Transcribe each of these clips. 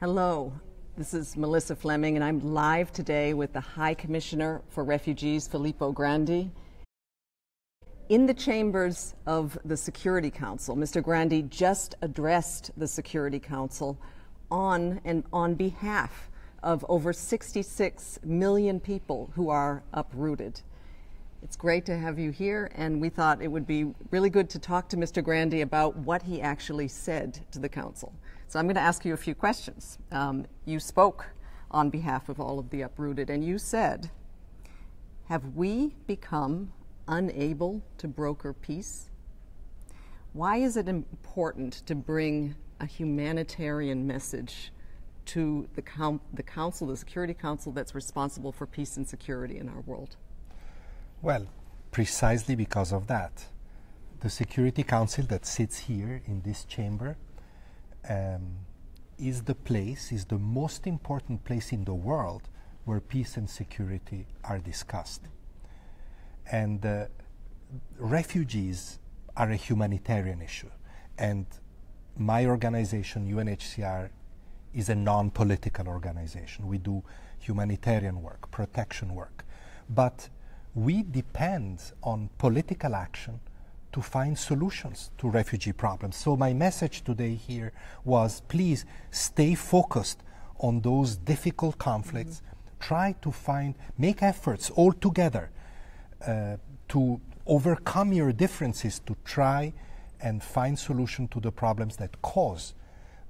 Hello, this is Melissa Fleming, and I'm live today with the High Commissioner for Refugees, Filippo Grandi. In the chambers of the Security Council, Mr. Grandi just addressed the Security Council on behalf of over 66 million people who are uprooted. It's great to have you here, and we thought it would be really good to talk to Mr. Grandi about what he actually said to the Council. So I'm going to ask you a few questions. You spoke on behalf of all of the uprooted, and you said, have we become unable to broker peace? Why is it important to bring a humanitarian message to the Council, the Security Council that's responsible for peace and security in our world? Well, precisely because of that. The Security Council that sits here in this chamber is the most important place in the world where peace and security are discussed. And refugees are a humanitarian issue. And my organization, UNHCR, is a non-political organization. We do humanitarian work, protection work. But we depend on political action to find solutions to refugee problems. So my message today here was, please stay focused on those difficult conflicts, try to make efforts all together to overcome your differences, to try and find solutions to the problems that cause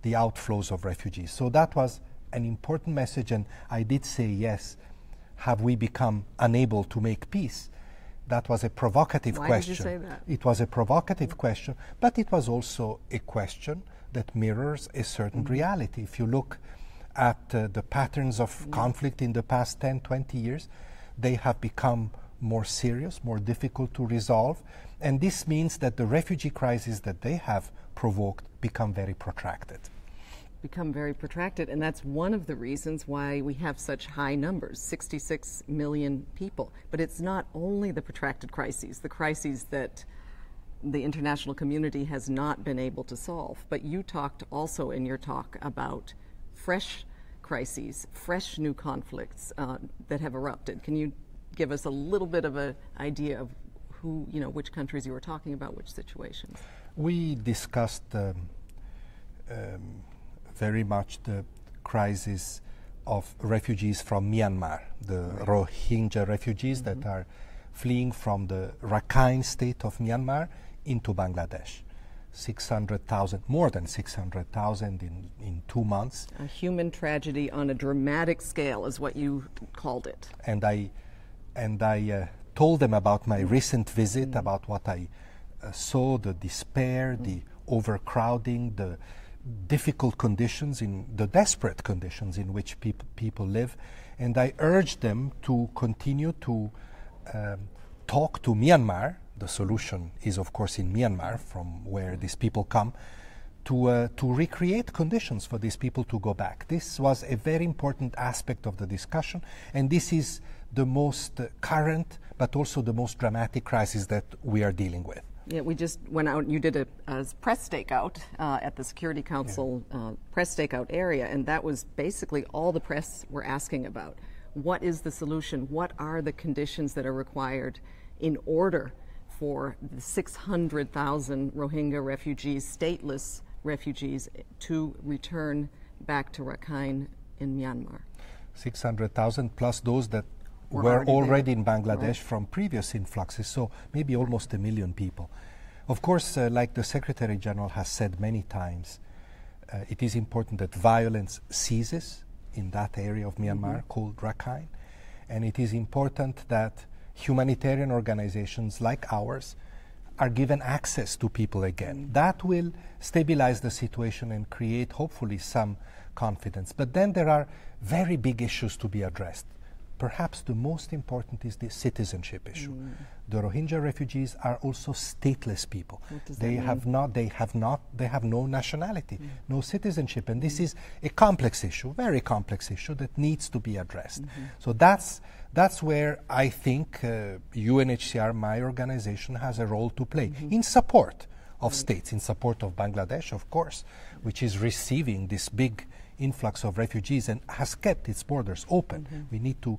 the outflows of refugees. So that was an important message, and I did say, yes, have we become unable to make peace? That was a provocative question. Why did you say that? It was a provocative question, but it was also a question that mirrors a certain reality. If you look at the patterns of conflict in the past 10, 20 years, they have become more serious, more difficult to resolve. And this means that the refugee crisis that they have provoked become very protracted. And that's one of the reasons why we have such high numbers, 66 million people. But it's not only the protracted crises, the crises that the international community has not been able to solve. But you talked also in your talk about fresh crises, fresh new conflicts that have erupted. Can you give us a little bit of an idea of who, you know, which countries you were talking about, which situations? We discussed very much the crisis of refugees from Myanmar, the Rohingya refugees that are fleeing from the Rakhine state of Myanmar into Bangladesh. 600,000, more than 600,000 in 2 months. A human tragedy on a dramatic scale is what you called it. And I told them about my recent visit, about what I saw, the despair, the overcrowding, the difficult conditions, the desperate conditions in which people live, and I urge them to continue to talk to Myanmar. The solution is, of course, in Myanmar, from where these people come, to recreate conditions for these people to go back. This was a very important aspect of the discussion, and this is the most current, but also the most dramatic crisis that we are dealing with. Yeah, we just went out and you did a press stakeout at the Security Council press stakeout area, and that was basically all the press were asking about. What is the solution? What are the conditions that are required in order for the 600,000 Rohingya refugees, stateless refugees, to return back to Rakhine in Myanmar? 600,000 plus those that were already in Bangladesh from previous influxes, so maybe almost 1 million people. Of course, like the Secretary General has said many times, it is important that violence ceases in that area of Myanmar called Rakhine, and it is important that humanitarian organizations like ours are given access to people again. That will stabilize the situation and create, hopefully, some confidence. But then there are very big issues to be addressed. Perhaps the most important is the citizenship issue. The Rohingya refugees are also stateless people. They have no nationality, no citizenship, and this is a complex issue, very complex issue that needs to be addressed. So that's where I think UNHCR, my organization, has a role to play in support of states, in support of Bangladesh, of course, which is receiving this big influx of refugees and has kept its borders open. We need to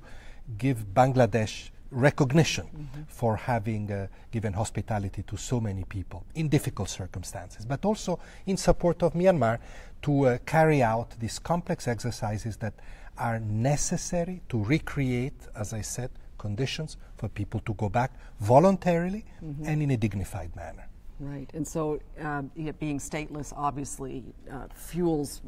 give Bangladesh recognition for having given hospitality to so many people in difficult circumstances, but also in support of Myanmar to carry out these complex exercises that are necessary to recreate, as I said, conditions for people to go back voluntarily and in a dignified manner. Right, and so it being stateless obviously fuels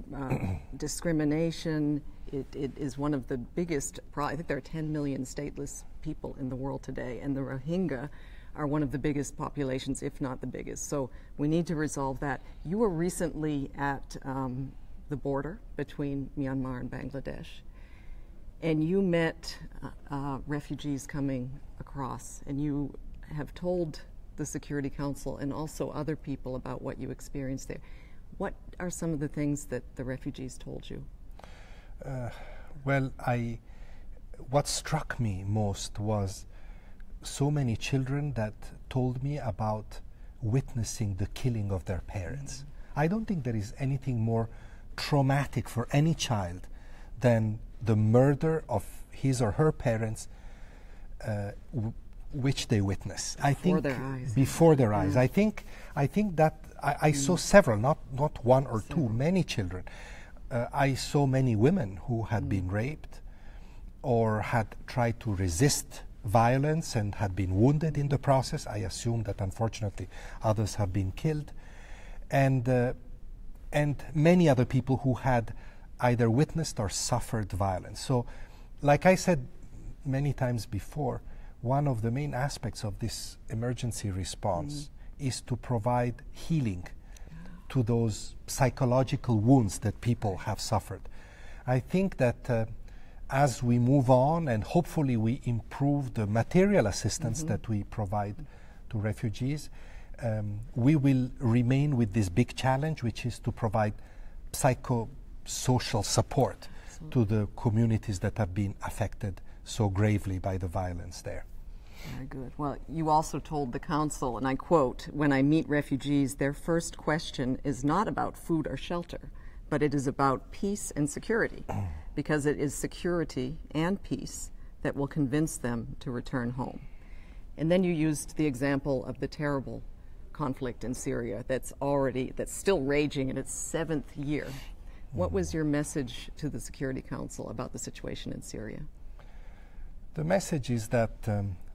discrimination. It is one of the biggest problems. I think there are 10 million stateless people in the world today, and the Rohingya are one of the biggest populations, if not the biggest. So we need to resolve that. You were recently at the border between Myanmar and Bangladesh, and you met refugees coming across, and you have told the Security Council and also other people about what you experienced there. What are some of the things that the refugees told you? Well, what struck me most was so many children that told me about witnessing the killing of their parents. I don't think there is anything more traumatic for any child than the murder of his or her parents which they witness. I think before their eyes. I think that I saw several, not one or two, many children. I saw many women who had been raped or had tried to resist violence and had been wounded in the process. I assume that unfortunately others have been killed, and many other people who had either witnessed or suffered violence. So, like I said many times before, one of the main aspects of this emergency response is to provide healing to those psychological wounds that people have suffered. I think that as we move on and hopefully we improve the material assistance that we provide to refugees, we will remain with this big challenge, which is to provide psychosocial support to the communities that have been affected so gravely by the violence there. Very good. Well, you also told the council, and I quote, "When I meet refugees, their first question is not about food or shelter, but it is about peace and security, because it is security and peace that will convince them to return home." And then you used the example of the terrible conflict in Syria that's still raging in its 7th year. What was your message to the Security Council about the situation in Syria? The message is that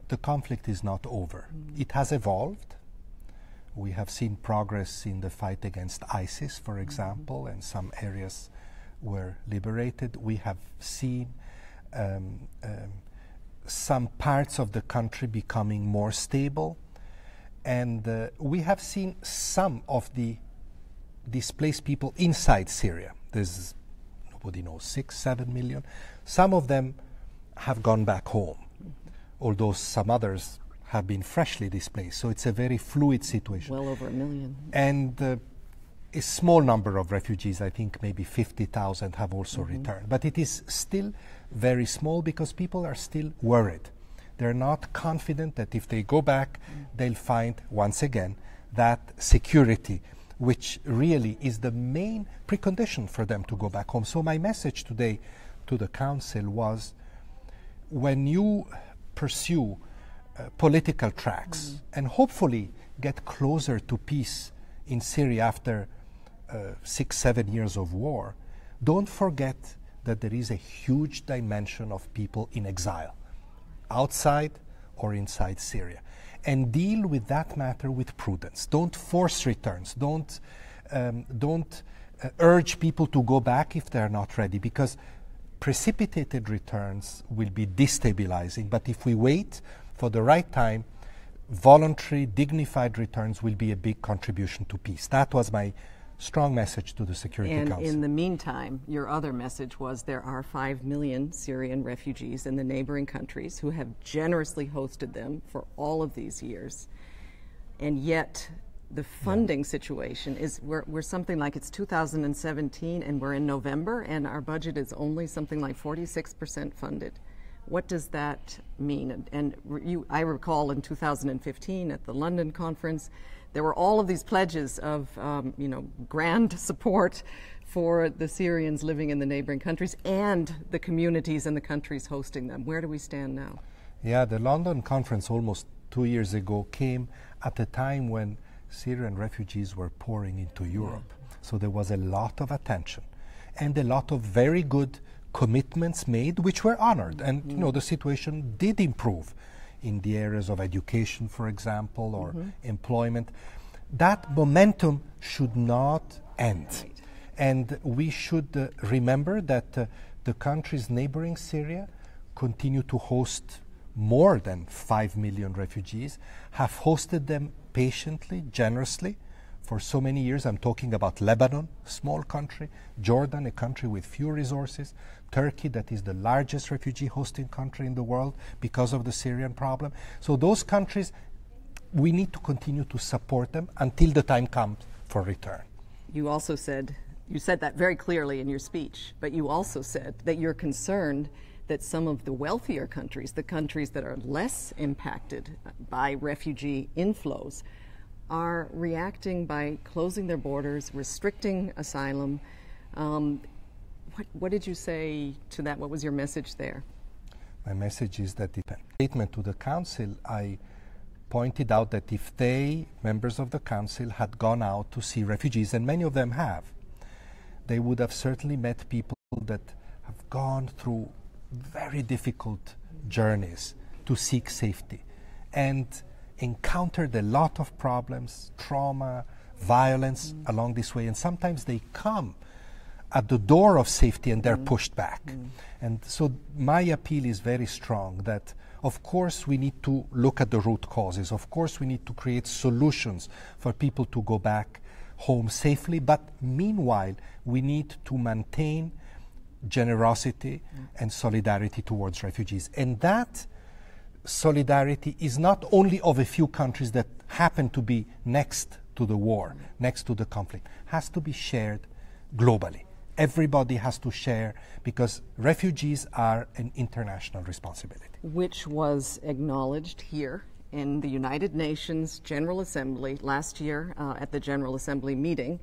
the conflict is not over. It has evolved. We have seen progress in the fight against ISIS, for example, and some areas were liberated. We have seen some parts of the country becoming more stable, and we have seen some of the displaced people inside Syria. There's, nobody knows, 6, 7 million. Some of them have gone back home, although some others have been freshly displaced. So it's a very fluid situation. Well over 1 million. And a small number of refugees, I think maybe 50,000, have also returned. But it is still very small because people are still worried. They're not confident that if they go back, they'll find, once again, that security, which really is the main precondition for them to go back home. So my message today to the council was, when you pursue political tracks and hopefully get closer to peace in Syria after 6, 7 years of war, don't forget that there is a huge dimension of people in exile, outside or inside Syria. And deal with that matter with prudence. Don't force returns. Don't urge people to go back if they're not ready, because precipitated returns will be destabilizing, but if we wait for the right time, voluntary, dignified returns will be a big contribution to peace. That was my strong message to the Security Council. And in the meantime, your other message was there are 5 million Syrian refugees in the neighboring countries who have generously hosted them for all of these years, and yet the funding situation is, we're something like, it's 2017 and we're in November, and our budget is only something like 46% funded. What does that mean? And I recall in 2015 at the London conference, There were all of these pledges of grand support for the Syrians living in the neighboring countries and the communities and the countries hosting them. Where do we stand now? Yeah, the London conference almost 2 years ago came at a time when Syrian refugees were pouring into Europe. Yeah. So there was a lot of attention and a lot of very good commitments made, which were honored. And you know, the situation did improve in the areas of education, for example, or employment. That momentum should not end. Right. And we should remember that the countries neighboring Syria continue to host more than 5 million refugees, have hosted them patiently, generously, for so many years. I'm talking about Lebanon, small country, Jordan, a country with few resources, Turkey, that is the largest refugee hosting country in the world because of the Syrian problem. So those countries, we need to continue to support them until the time comes for return. You also said, you said that very clearly in your speech, but you also said that you're concerned that some of the wealthier countries, the countries that are less impacted by refugee inflows, are reacting by closing their borders, restricting asylum. What did you say to that? What was your message there? My message is that in the statement to the Council, I pointed out that if they, members of the Council, had gone out to see refugees, and many of them have, they would have certainly met people that have gone through very difficult journeys to seek safety and encountered a lot of problems, trauma, violence along this way, and sometimes they come at the door of safety and they're pushed back. And so my appeal is very strong that of course we need to look at the root causes, of course we need to create solutions for people to go back home safely, but meanwhile we need to maintain generosity and solidarity towards refugees. And that solidarity is not only of a few countries that happen to be next to the war, next to the conflict, has to be shared globally. Everybody has to share because refugees are an international responsibility. Which was acknowledged here in the United Nations General Assembly last year at the General Assembly meeting.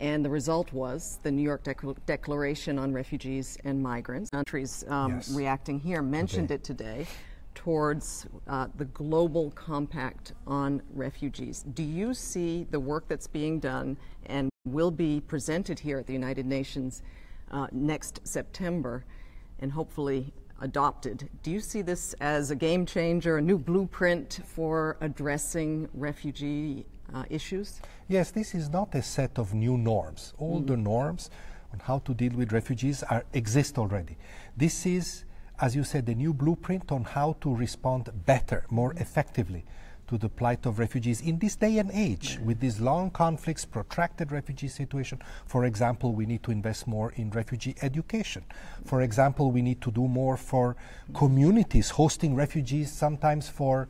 And the result was the New York Declaration on Refugees and Migrants. Countries reacting here mentioned it today towards the Global Compact on Refugees. Do you see the work that's being done and will be presented here at the United Nations next September and hopefully adopted? Do you see this as a game changer, a new blueprint for addressing refugee issues? Yes, this is not a set of new norms. All the norms on how to deal with refugees exist already. This is, as you said, a new blueprint on how to respond better, more effectively to the plight of refugees in this day and age, with these long conflicts, protracted refugee situation. For example, we need to invest more in refugee education. For example, we need to do more for communities hosting refugees, sometimes for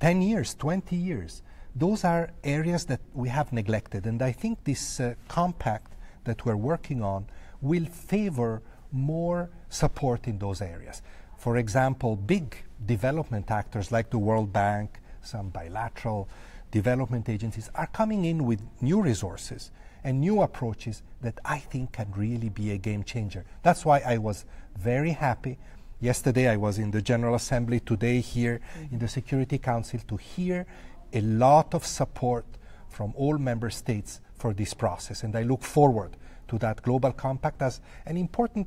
10 years, 20 years. Those are areas that we have neglected. And I think this compact that we're working on will favor more support in those areas. For example, big development actors like the World Bank, some bilateral development agencies are coming in with new resources and new approaches that I think can really be a game changer. That's why I was very happy. Yesterday I was in the General Assembly, today here in the Security Council to hear a lot of support from all member states for this process. And I look forward to that global compact as an important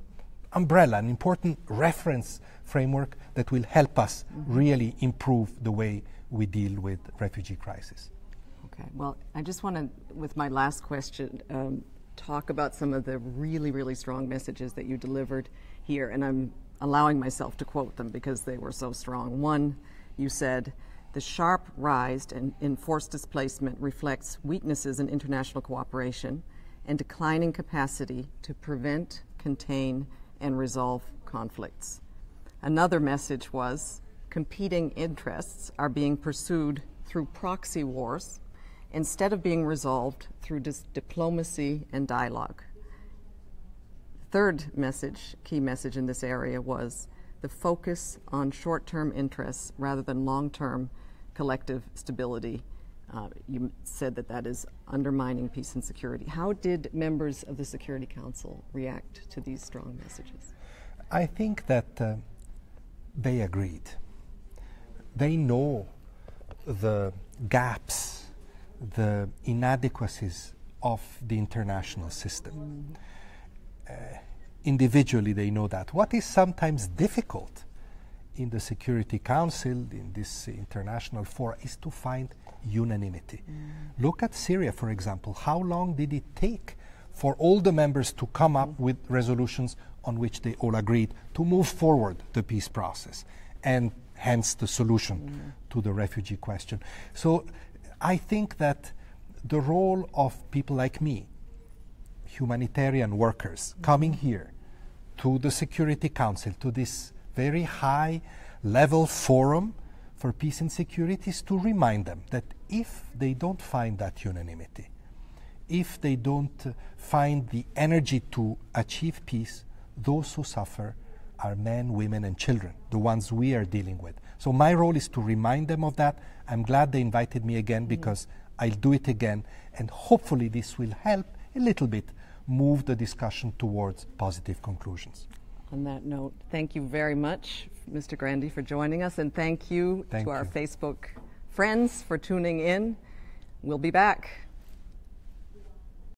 umbrella, an important reference framework that will help us really improve the way we deal with refugee crisis. Okay, well, I just want to, with my last question, talk about some of the really, really strong messages that you delivered here. And I'm allowing myself to quote them because they were so strong. One, you said, the sharp rise in forced displacement reflects weaknesses in international cooperation and declining capacity to prevent, contain, and resolve conflicts. Another message was competing interests are being pursued through proxy wars instead of being resolved through diplomacy and dialogue. Third message, key message in this area was the focus on short-term interests rather than long-term collective stability You said that that is undermining peace and security. How did members of the Security Council react to these strong messages? I think that they agreed. They know the gaps, the inadequacies of the international system. Individually, they know that. What is sometimes difficult in the Security Council, in this international fora, is to find unanimity. Look at Syria, for example. How long did it take for all the members to come up with resolutions on which they all agreed to move forward the peace process, and hence the solution to the refugee question? So I think that the role of people like me, humanitarian workers, coming here to the Security Council, to this very high level forum for peace and security, is to remind them that if they don't find that unanimity, if they don't find the energy to achieve peace, those who suffer are men, women, and children, the ones we are dealing with. So my role is to remind them of that. I'm glad they invited me again, because I'll do it again, and hopefully this will help a little bit move the discussion towards positive conclusions. On that note, thank you very much, Mr. Grandi, for joining us, and thank you to our Facebook friends for tuning in. We'll be back.